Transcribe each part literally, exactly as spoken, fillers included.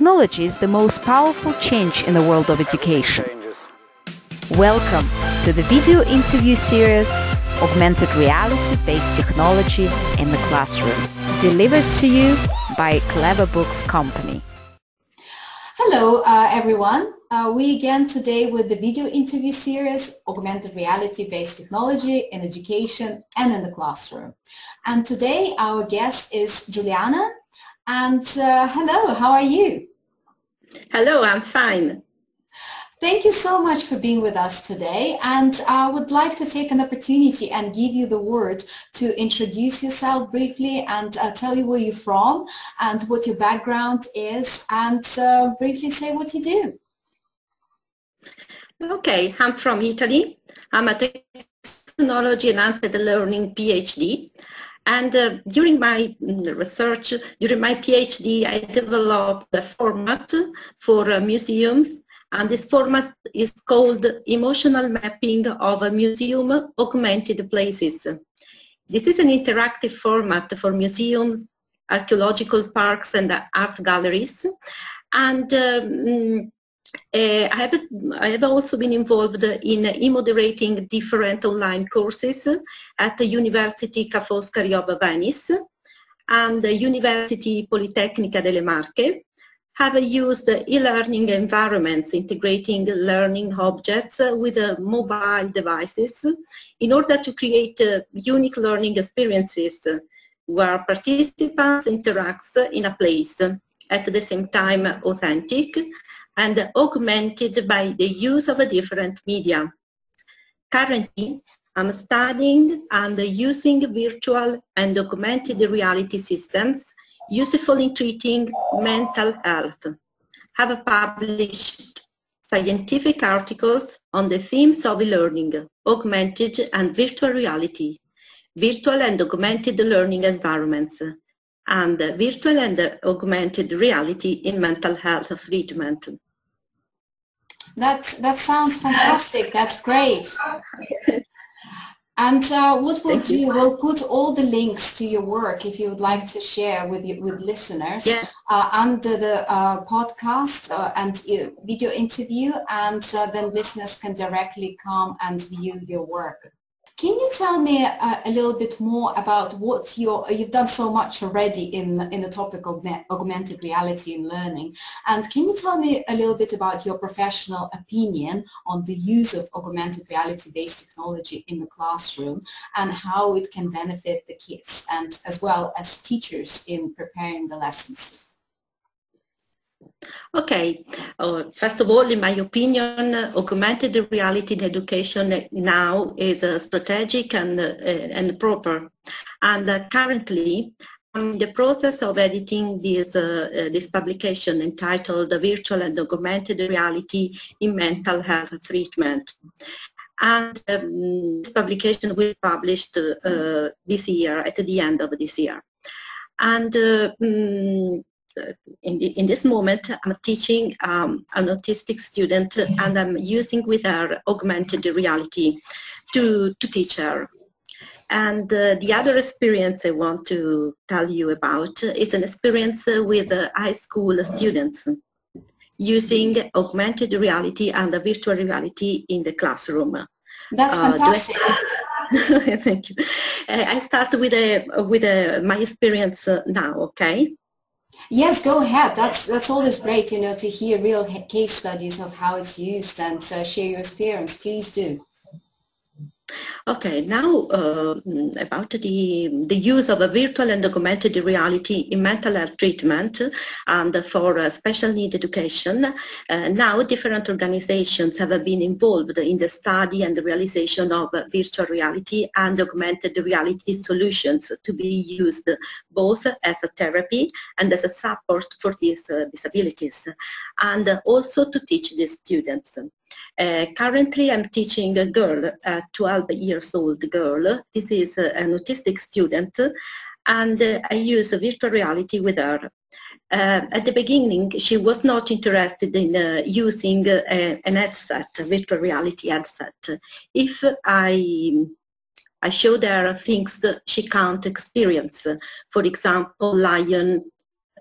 technology is the most powerful change in the world of education. Welcome to the video interview series Augmented Reality-Based Technology in the Classroom, delivered to you by Clever Books Company. Hello uh, everyone, uh, we again today with the video interview series Augmented Reality-Based Technology in Education and in the Classroom. And today our guest is Giuliana. And uh, hello, how are you? Hello, I'm fine. Thank you so much for being with us today, and I would like to take an opportunity and give you the word to introduce yourself briefly and uh, tell you where you're from and what your background is, and uh, briefly say what you do. Okay, I'm from Italy. I'm a technology and advanced learning PhD. And uh, during my research, during my PhD, I developed a format for uh, museums, and this format is called Emotional Mapping of a Museum Augmented Places. This is an interactive format for museums, archaeological parks and art galleries. And um, Uh, I, have, I have also been involved in uh, moderating different online courses at the University Ca' Foscari of Venice and the University Politecnica delle Marche. Have used e-learning environments integrating learning objects with uh, mobile devices in order to create uh, unique learning experiences where participants interact in a place, at the same time authentic and augmented by the use of a different media. Currently, I'm studying and using virtual and augmented reality systems useful in treating mental health. I have published scientific articles on the themes of learning, augmented and virtual reality, virtual and augmented learning environments, and virtual and augmented reality in mental health treatment. That's, that sounds fantastic. That's great. And uh, what we'll do, we'll put all the links to your work, if you would like to share with you, with listeners, yes, uh, under the uh, podcast uh, and uh, video interview, and uh, then listeners can directly come and view your work. Can you tell me uh, a little bit more about what you're, you've done so much already in, in the topic of augmented reality and learning, and can you tell me a little bit about your professional opinion on the use of augmented reality-based technology in the classroom and how it can benefit the kids and as well as teachers in preparing the lessons? Okay, uh, first of all, in my opinion, uh, augmented reality in education now is uh, strategic and, uh, and proper. And uh, currently, I'm in the process of editing this, uh, uh, this publication entitled Virtual and Augmented Reality in Mental Health Treatment. And um, this publication will be published uh, this year, at the end of this year. And uh, um, In, the, in this moment, I'm teaching um, an autistic student, mm-hmm, and I'm using with her augmented reality to, to teach her. And uh, the other experience I want to tell you about is an experience with uh, high school students using augmented reality and virtual reality in the classroom. That's uh, fantastic. Thank you. I start with, a, with a, my experience now, okay? Yes, go ahead. That's that's always great, you know, to hear real case studies of how it's used and uh, share your experience. Please do. Okay, now uh, about the the use of a virtual and augmented reality in mental health treatment and for uh, special need education. Uh, now, different organizations have been involved in the study and the realization of virtual reality and augmented reality solutions to be used both as a therapy and as a support for these uh, disabilities, and also to teach the students. Uh, currently, I'm teaching a girl, a twelve years old girl. This is uh, an autistic student, and uh, I use virtual reality with her. Uh, at the beginning, she was not interested in uh, using uh, an headset, a virtual reality headset. If I I showed her things that she can't experience, for example, lion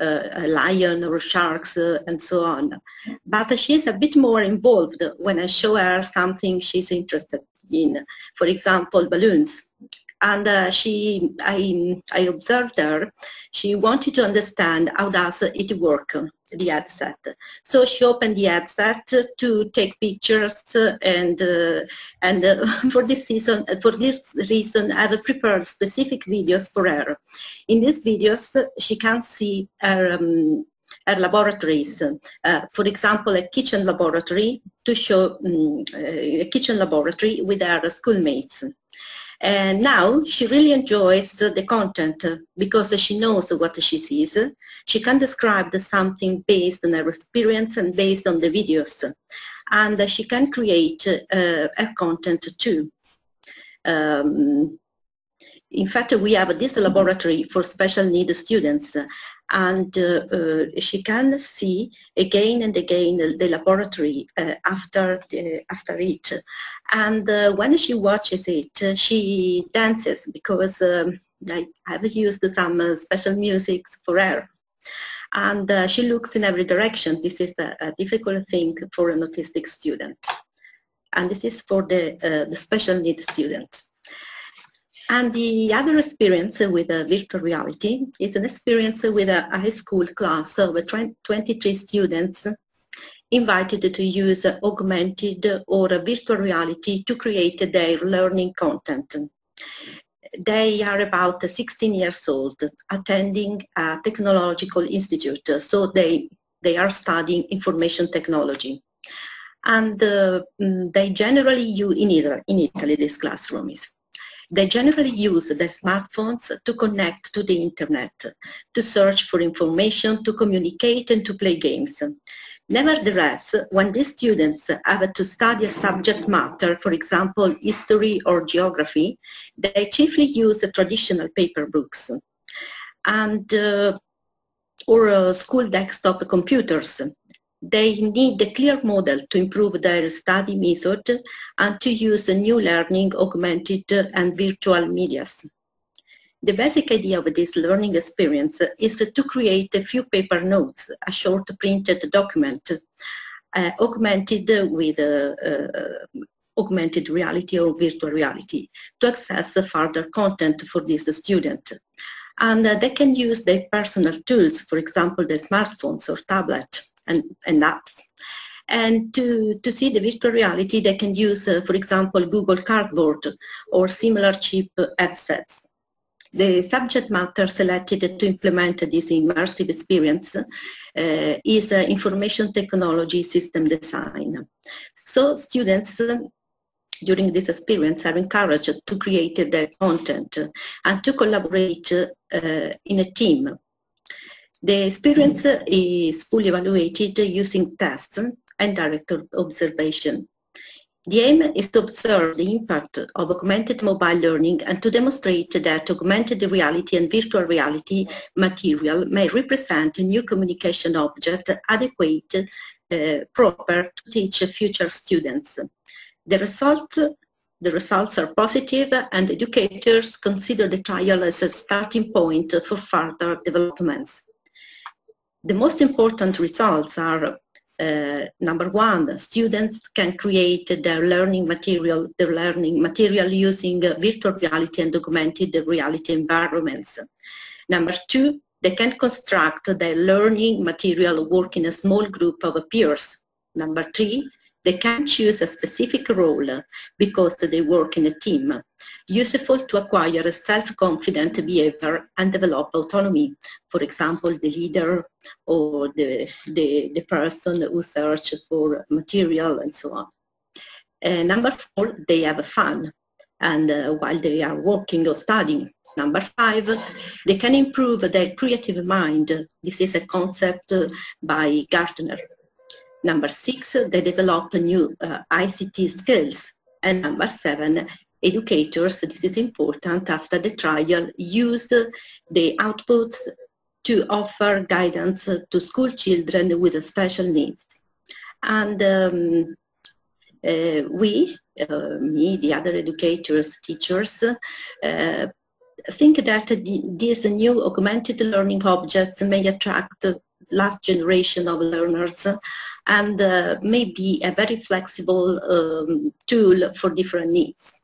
uh, lion or sharks uh, and so on. But she's a bit more involved when I show her something she's interested in, for example, balloons. And uh, she, I, I observed her, she wanted to understand how does it work, the headset. So she opened the headset to take pictures, and, uh, and uh, for, this season, for this reason I've prepared specific videos for her. In these videos she can see her, um, her laboratories, uh, for example a kitchen laboratory, to show um, a kitchen laboratory with her schoolmates. And now she really enjoys the content because she knows what she sees. She can describe something based on her experience and based on the videos. And she can create uh, her content too. Um, in fact, we have this laboratory for special needs students. And uh, uh, she can see again and again the laboratory uh, after the, after it, and uh, when she watches it, uh, she dances because um, I have used some uh, special music for her, and uh, she looks in every direction. This is a, a difficult thing for an autistic student, and this is for the uh, the special needs student. And the other experience with uh, virtual reality is an experience with a high school class of twenty-three students invited to use augmented or virtual reality to create their learning content. They are about sixteen years old, attending a technological institute, so they, they are studying information technology. And uh, they generally use, in Italy, in Italy this classroom is. They generally use their smartphones to connect to the internet, to search for information, to communicate and to play games. Nevertheless, when these students have to study a subject matter, for example, history or geography, they chiefly use traditional paper books and, uh, or uh, school desktop computers. They need a clear model to improve their study method and to use new learning, augmented and virtual medias. The basic idea of this learning experience is to create a few paper notes, a short printed document, uh, augmented with uh, uh, augmented reality or virtual reality, to access further content for this student. And uh, they can use their personal tools, for example, their smartphones or tablet. And, and apps. And to, to see the virtual reality, they can use, uh, for example, Google Cardboard or similar cheap headsets. The subject matter selected to implement this immersive experience uh, is uh, information technology system design. So students uh, during this experience are encouraged to create their content and to collaborate uh, in a team. The experience is fully evaluated using tests and direct observation. The aim is to observe the impact of augmented mobile learning and to demonstrate that augmented reality and virtual reality material may represent a new communication object adequate, uh, proper to teach future students. The result The results are positive, and educators consider the trial as a starting point for further developments. The most important results are, uh, number one, students can create their learning material, their learning material using virtual reality and augmented reality environments. Number two, they can construct their learning material working in a small group of peers. Number three, they can choose a specific role because they work in a team, useful to acquire a self-confident behavior and develop autonomy, for example, the leader or the, the, the person who searches for material and so on. Uh, number four, they have fun and uh, while they are working or studying. Number five, they can improve their creative mind. This is a concept by Gartner. Number six, they develop new uh, I C T skills. And number seven, educators, this is important, after the trial, use the outputs to offer guidance to school children with special needs. And um, uh, we, uh, me, the other educators, teachers, uh, think that these new augmented learning objects may attract the last generation of learners and uh, may be a very flexible um, tool for different needs.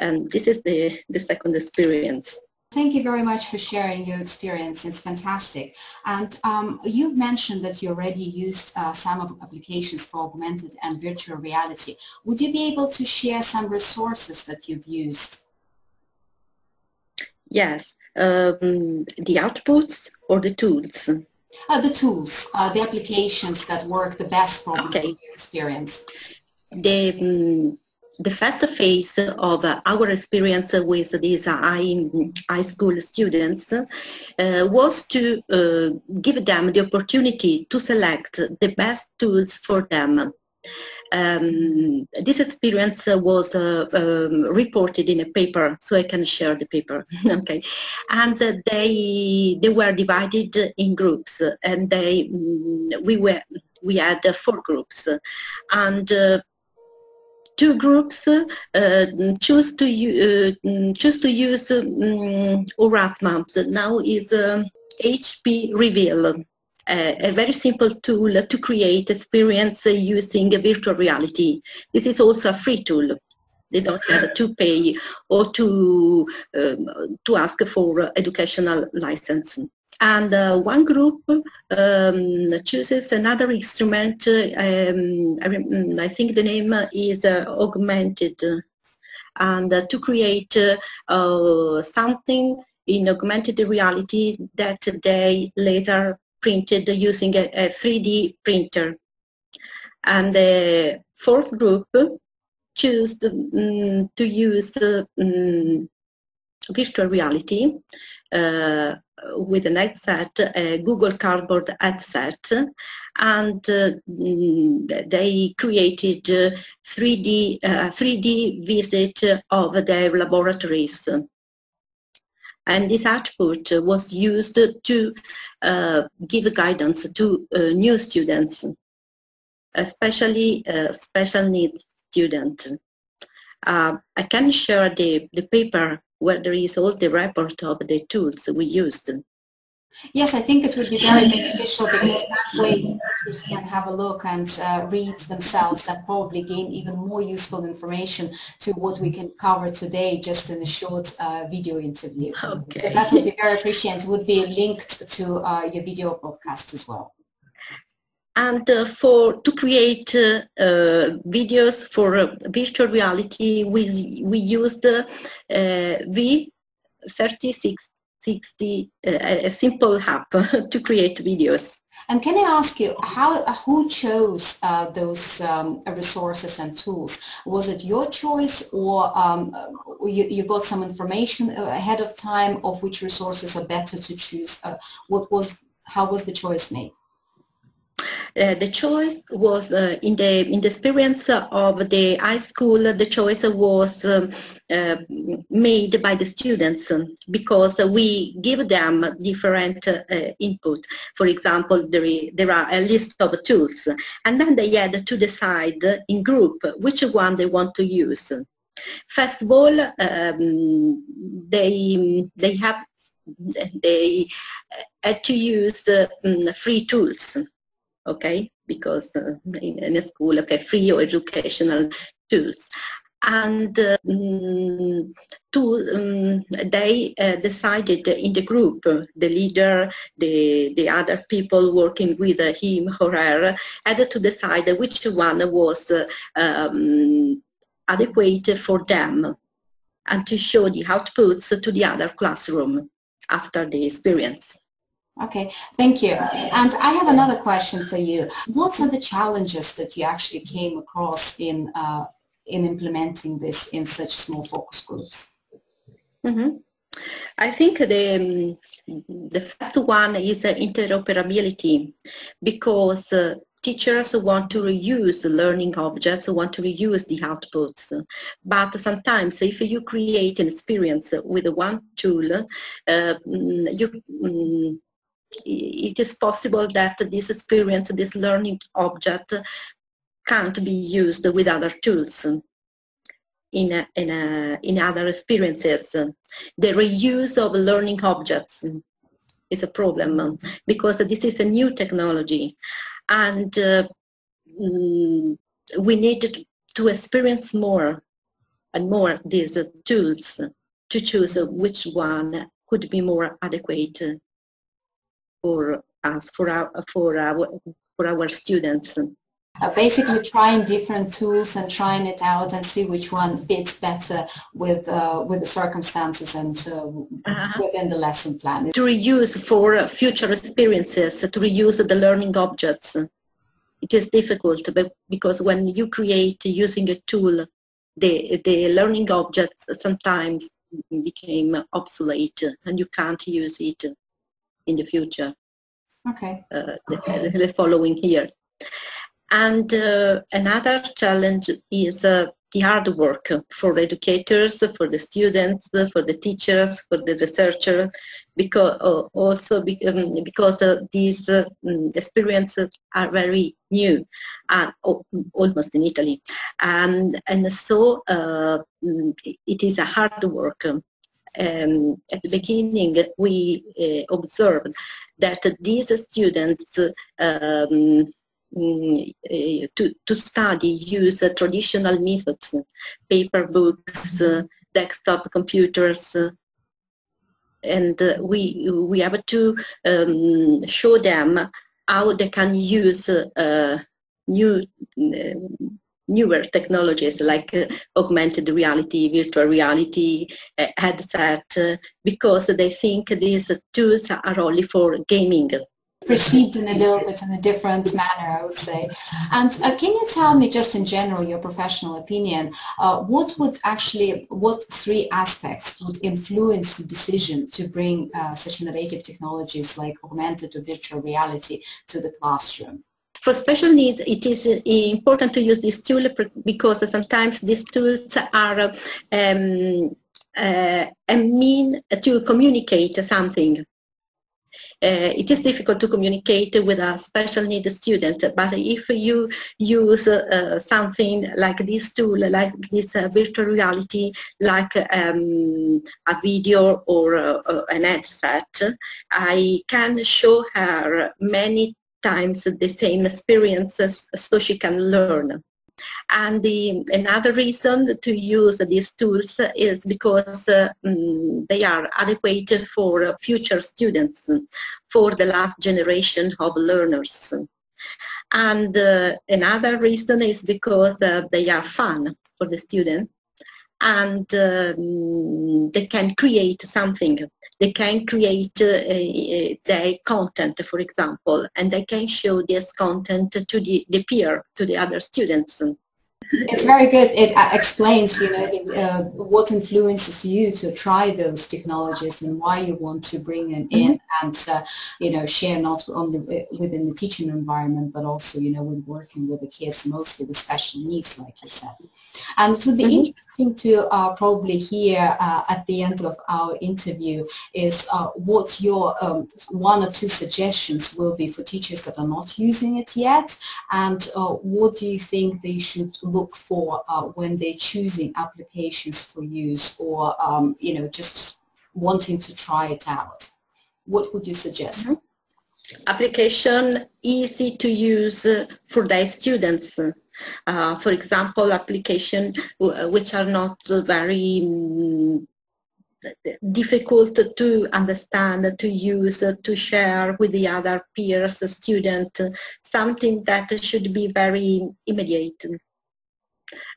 And this is the, the second experience. Thank you very much for sharing your experience. It's fantastic. And um, you've mentioned that you already used uh, some applications for augmented and virtual reality. Would you be able to share some resources that you've used? Yes, um, the outputs or the tools? Uh, the tools, uh, the applications that work the best for okay. your experience. The, um, The first phase of our experience with these high, high school students uh, was to uh, give them the opportunity to select the best tools for them. Um, this experience was uh, um, reported in a paper, so I can share the paper. Okay, and they they were divided in groups, and they we were we had four groups, and. Uh, Two groups uh, choose to uh, choose to use um, Orasmap. Now is uh, H P reveal, uh, a very simple tool to create experience using virtual reality. This is also a free tool. They don't have to pay or to um, to ask for educational license. And uh, one group um, chooses another instrument. Um, I, I think the name is uh, augmented, and uh, to create uh, uh, something in augmented reality that they later printed using a, a three D printer. And the fourth group chose um, to use uh, um, virtual reality. Uh, with an headset, a Google Cardboard headset, and uh, they created uh, three D uh, three D visit of their laboratories, and this output was used to uh, give guidance to uh, new students, especially uh, special needs students. Uh, I can share the the paper where there is all the report of the tools we used. Yes, I think it would be very beneficial because that way users can have a look and uh, read themselves and probably gain even more useful information to what we can cover today just in a short uh, video interview. Okay. So that would be very appreciated. It would be linked to uh, your video podcast as well. And uh, for to create uh, uh, videos for uh, virtual reality, we we used uh, uh, V three sixty, uh, a simple app to create videos. And can I ask you how who chose uh, those um, resources and tools? Was it your choice, or um, you, you got some information ahead of time of which resources are better to choose? Uh, what was how was the choice made? Uh, the choice was uh, in the in the experience of the high school. The choice was uh, uh, made by the students because we give them different uh, input. For example, there is, there are a list of tools, and then they had to decide in group which one they want to use. First of all, um, they they have they had to use uh, free tools. Okay, because uh, in, in a school, okay, free or educational tools, and uh, to um, they uh, decided in the group, the leader, the the other people working with him or her had to decide which one was uh, um, adequate for them, and to show the outputs to the other classroom after the experience. Okay, thank you. And I have another question for you. What are the challenges that you actually came across in uh, in implementing this in such small focus groups? Mm-hmm. I think the the first one is interoperability, because uh, teachers want to reuse learning objects, want to reuse the outputs, but sometimes if you create an experience with one tool, uh, you um, it is possible that this experience, this learning object, can't be used with other tools. in, a, in, a, in other experiences. The reuse of learning objects is a problem because this is a new technology, and uh, we need to experience more and more these tools to choose which one could be more adequate for us, for our, for our, for our students. Uh, basically trying different tools and trying it out and see which one fits better with, uh, with the circumstances and uh, uh-huh. within the lesson plan. To reuse for future experiences, to reuse the learning objects, it is difficult because when you create using a tool, the, the learning objects sometimes became obsolete and you can't use it in the future. Okay. Uh, the, the following year. And uh, another challenge is uh, the hard work for educators, for the students, for the teachers, for the researchers, because uh, also because, um, because uh, these uh, experiences are very new, uh, almost in Italy, and and so uh, it is a hard work. Um, at the beginning, we uh, observed that these students. Um, To, to study, use uh, traditional methods, paper books, uh, desktop computers, uh, and uh, we, we have to um, show them how they can use uh, new, uh, newer technologies like uh, augmented reality, virtual reality, uh, headset, uh, because they think these tools are only for gaming. Perceived in a little bit in a different manner, I would say. And uh, can you tell me, just in general, your professional opinion, uh, what would actually, what three aspects would influence the decision to bring uh, such innovative technologies like augmented or virtual reality to the classroom? For special needs, it is important to use this tool because sometimes these tools are um, uh, a mean to communicate something. Uh, it is difficult to communicate with a special needs student, but if you use uh, something like this tool, like this uh, virtual reality, like um, a video or uh, an headset, I can show her many times the same experiences so she can learn. And the, another reason to use these tools is because uh, they are adequate for future students, for the last generation of learners. And uh, another reason is because uh, they are fun for the student, and uh, they can create something. They can create uh, uh, their content, for example, and they can show this content to the, the peer, to the other students. It's very good. It uh, explains, you know, the, uh, what influences you to try those technologies and why you want to bring them in and, uh, you know, share not only within the teaching environment, but also, you know, when working with the kids, mostly with special needs, like you said. And it would be interesting to uh, probably hear uh, at the end of our interview is uh, what your um, one or two suggestions will be for teachers that are not using it yet, and uh, what do you think they should look for uh, when they're choosing applications for use or, um, you know, just wanting to try it out? What would you suggest? Mm-hmm. Application easy to use uh, for their students. Uh, for example, application which are not very um, difficult to understand, to use, to share with the other peers, student, something that should be very immediate.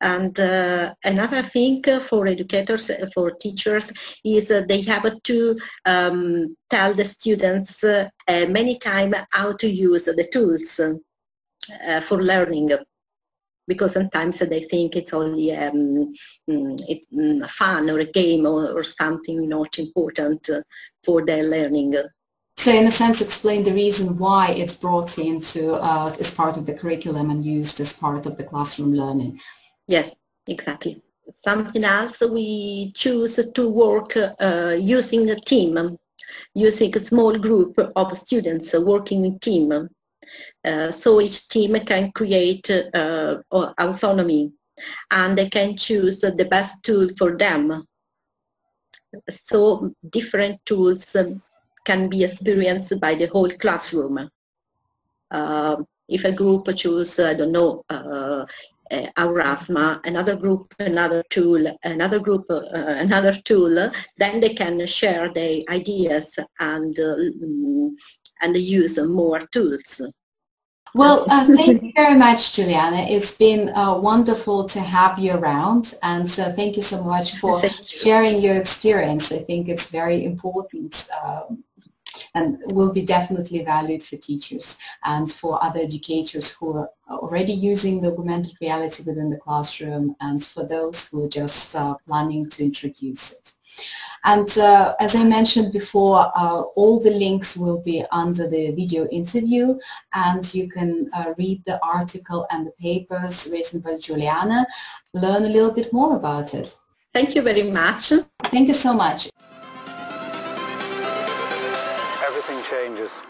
And uh, another thing for educators, for teachers, is uh, they have to um, tell the students uh, uh, many times how to use the tools uh, for learning, because sometimes they think it's only um, it's fun or a game or, or something not important for their learning. So in a sense, explain the reason why it's brought into uh, as part of the curriculum and used as part of the classroom learning. Yes, exactly. Something else, we choose to work uh, using a team, using a small group of students working in team. Uh, so each team can create uh, autonomy and they can choose the best tool for them. So different tools can be experienced by the whole classroom. Uh, if a group chooses, I don't know, uh, Uh, Aurasma, another group, another tool, another group, uh, another tool, then they can share their ideas and uh, and use more tools. Well, uh, thank you very much, Giuliana. It's been uh, wonderful to have you around, and so thank you so much for sharing your experience. I think it's very important. Um, and will be definitely valued for teachers and for other educators who are already using the augmented reality within the classroom, and for those who are just uh, planning to introduce it. And uh, as I mentioned before, uh, all the links will be under the video interview, and you can uh, read the article and the papers written by Giuliana, learn a little bit more about it. Thank you very much. Thank you so much. Changes.